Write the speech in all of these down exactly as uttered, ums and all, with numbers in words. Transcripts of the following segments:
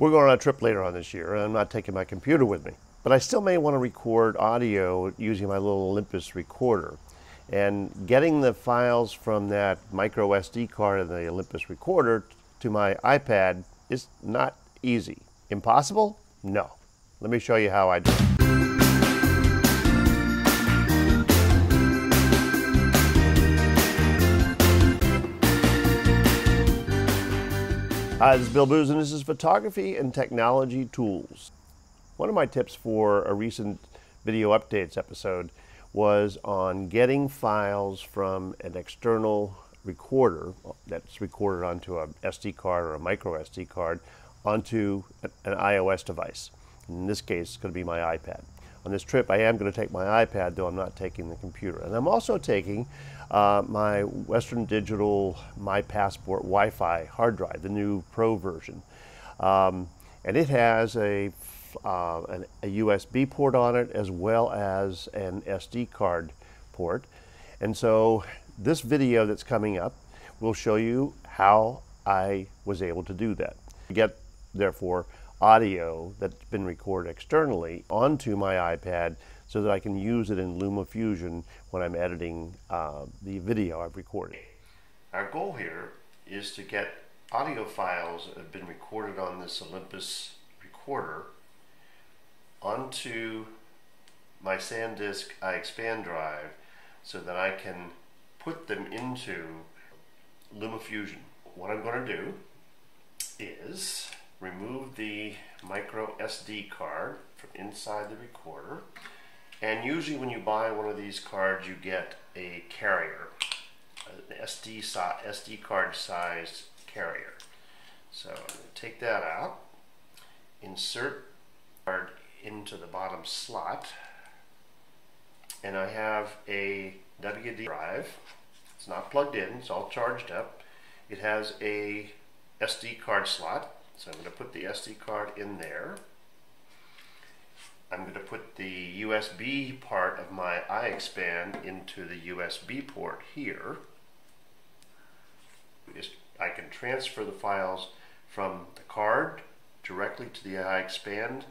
We're going on a trip later on this year, and I'm not taking my computer with me. But I still may want to record audio using my little Olympus recorder. And getting the files from that micro S D card in the Olympus recorder to my iPad is not easy. Impossible? No. Let me show you how I do it. Hi, this is Bill Booz, and this is Photography and Technology Tools. One of my tips for a recent video updates episode was on getting files from an external recorder that's recorded onto a S D card or a micro S D card onto an iOS device. In this case, it's going to be my iPad. On this trip, I am going to take my iPad, though I'm not taking the computer. And I'm also taking uh, my Western Digital My Passport Wi-Fi hard drive, the new Pro version. Um, and it has a Uh, an, a U S B port on it, as well as an S D card port. And so this video that's coming up will show you how I was able to do that. Get, therefore, audio that's been recorded externally onto my iPad so that I can use it in LumaFusion when I'm editing uh, the video I've recorded. Our goal here is to get audio files that have been recorded on this Olympus recorder onto my SanDisk iXpand drive so that I can put them into LumaFusion. What I'm going to do is remove the micro S D card from inside the recorder, and usually when you buy one of these cards you get a carrier, an S D, S D card sized carrier. So I'm going to take that out, insert the card into the bottom slot, and I have a W D drive. It's not plugged in, it's all charged up. It has a S D card slot, so I'm going to put the S D card in there. I'm going to put the U S B part of my iXpand into the U S B port here. I can transfer the files from the card directly to the iXpand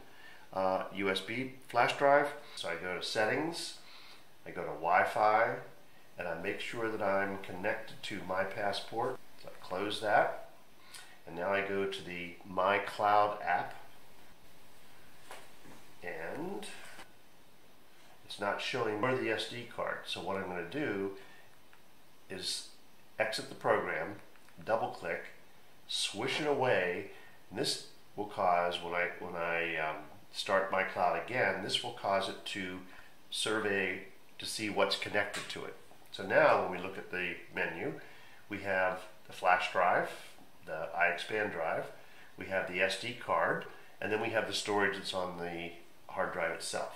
Uh, U S B flash drive. So I go to settings, I go to Wi-Fi, and I make sure that I'm connected to My Passport. So I close that, and now I go to the My Cloud app, and it's not showing where the S D card. So what I'm going to do is exit the program, double click, swish it away, and this will cause, when I, when I um, start My Cloud again, this will cause it to survey to see what's connected to it. So now when we look at the menu, we have the flash drive, the iXpand drive, we have the S D card, and then we have the storage that's on the hard drive itself.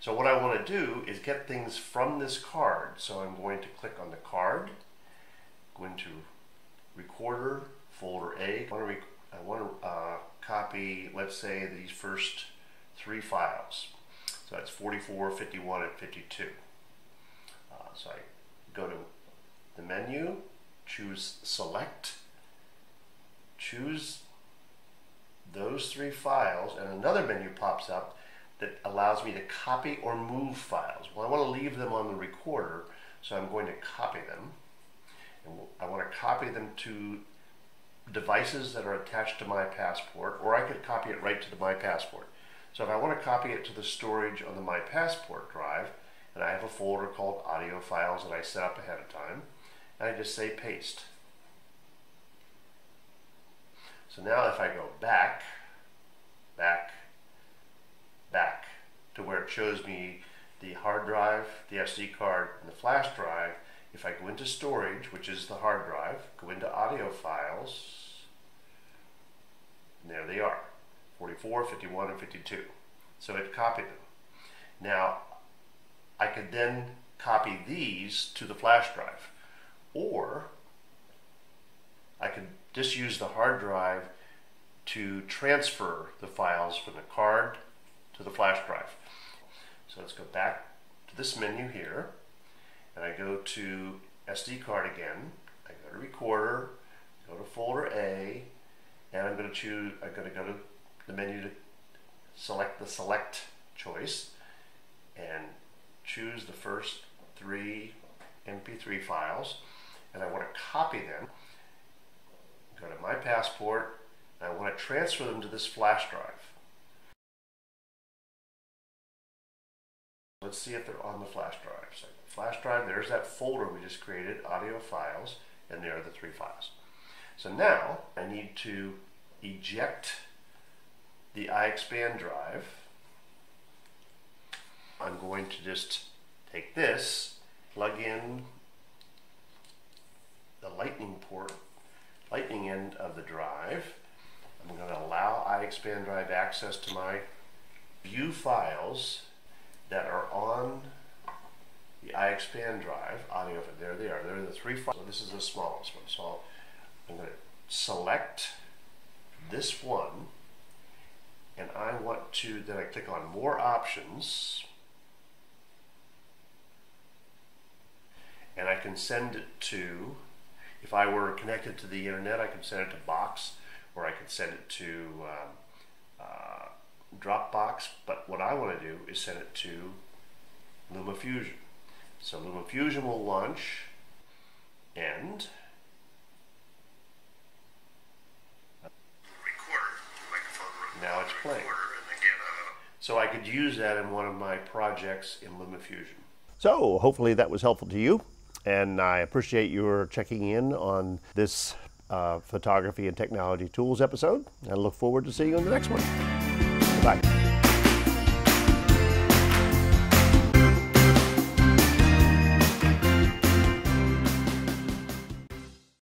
So what I want to do is get things from this card. So I'm going to click on the card, go into Recorder, Folder A. I want to, rec I want to uh, copy, let's say, these first three files. So that's forty-four, fifty-one, and fifty-two. Uh, so I go to the menu, choose select, choose those three files, and another menu pops up that allows me to copy or move files. Well, I want to leave them on the recorder, so I'm going to copy them. And I want to copy them to devices that are attached to My Passport, or I could copy it right to the My Passport. So if I want to copy it to the storage on the My Passport drive, and I have a folder called Audio Files that I set up ahead of time, and I just say paste. So now if I go back, back, back to where it shows me the hard drive, the S D card, and the flash drive, if I go into storage, which is the hard drive, go into audio files, and there they are, forty-four, fifty-one, and fifty-two. So it copied them. Now, I could then copy these to the flash drive, or I could just use the hard drive to transfer the files from the card to the flash drive. So let's go back to this menu here. And I go to S D card again, I go to recorder, go to folder A, and I'm going to choose, I'm going to go to the menu to select the select choice and choose the first three M P three files, and I want to copy them. Go to My Passport, and I want to transfer them to this flash drive. Let's see if they're on the flash drive. So flash drive, there's that folder we just created, audio files, and there are the three files. So now I need to eject the iXpand drive. I'm going to just take this, plug in the lightning port, lightning end of the drive. I'm going to allow iXpand drive access to my view files that are on the iXpand drive, audio, there they are, there are the three files. So this is the smallest one, so I'm going to select this one, and I want to, then I click on more options, and I can send it to, if I were connected to the internet, I can send it to Box, or I can send it to um, uh, Dropbox, but what I want to do is send it to LumaFusion. So LumaFusion will launch, and now it's playing. So I could use that in one of my projects in LumaFusion. So hopefully that was helpful to you, and I appreciate your checking in on this uh, Photography and Technology Tools episode. I look forward to seeing you in the next one. Bye.